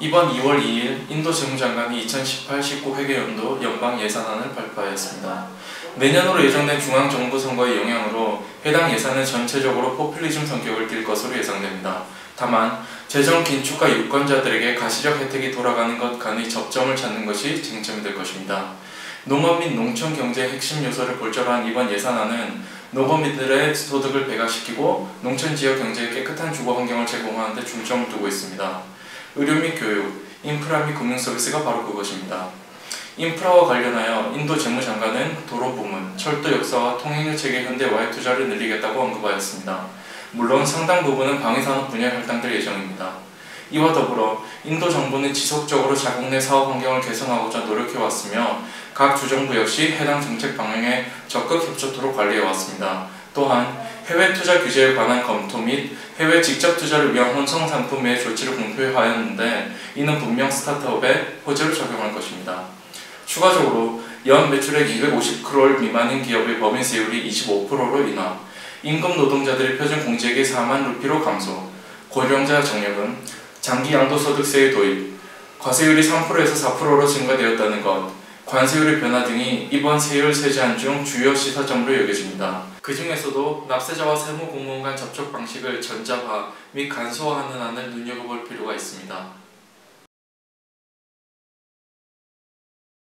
이번 2월 2일 인도 재무장관이 2018-19 회계연도 연방예산안을 발표하였습니다. 내년으로 예정된 중앙정부 선거의 영향으로 해당 예산은 전체적으로 포퓰리즘 성격을 띨 것으로 예상됩니다. 다만 재정 긴축과 유권자들에게 가시적 혜택이 돌아가는 것 간의 접점을 찾는 것이 쟁점이 될 것입니다. 농업 및 농촌 경제의 핵심 요소를 골자로 한 이번 예산안은 농업인들의 소득을 배가시키고 농촌 지역 경제에 깨끗한 주거 환경을 제공하는 데 중점을 두고 있습니다. 의료 및 교육, 인프라 및 금융 서비스가 바로 그것입니다. 인프라와 관련하여 인도 재무장관은 도로 부문, 철도 역사와 통행료 체계 현대화에 투자를 늘리겠다고 언급하였습니다. 물론 상당 부분은 방위산업 분야에 할당될 예정입니다. 이와 더불어 인도 정부는 지속적으로 자국 내 사업 환경을 개선하고자 노력해왔으며 각 주정부 역시 해당 정책 방향에 적극 협조토록 관리해왔습니다. 또한 해외 투자 규제에 관한 검토 및 해외 직접 투자를 위한 혼성 상품의 조치를 공표하였는데 이는 분명 스타트업에 호재를 적용할 것입니다. 추가적으로 연 매출액 250크롤 미만인 기업의 법인세율이 25%로 인하, 임금 노동자들의 표준 공제액이 4만 루피로 감소, 고령자 정액은 장기 양도소득세의 도입, 과세율이 3%에서 4%로 증가되었다는 것, 관세율의 변화 등이 이번 세율 세제안 중 주요 시사점으로 여겨집니다. 그 중에서도 납세자와 세무공무원 간 접촉 방식을 전자화 및 간소화하는 안을 눈여겨볼 필요가 있습니다.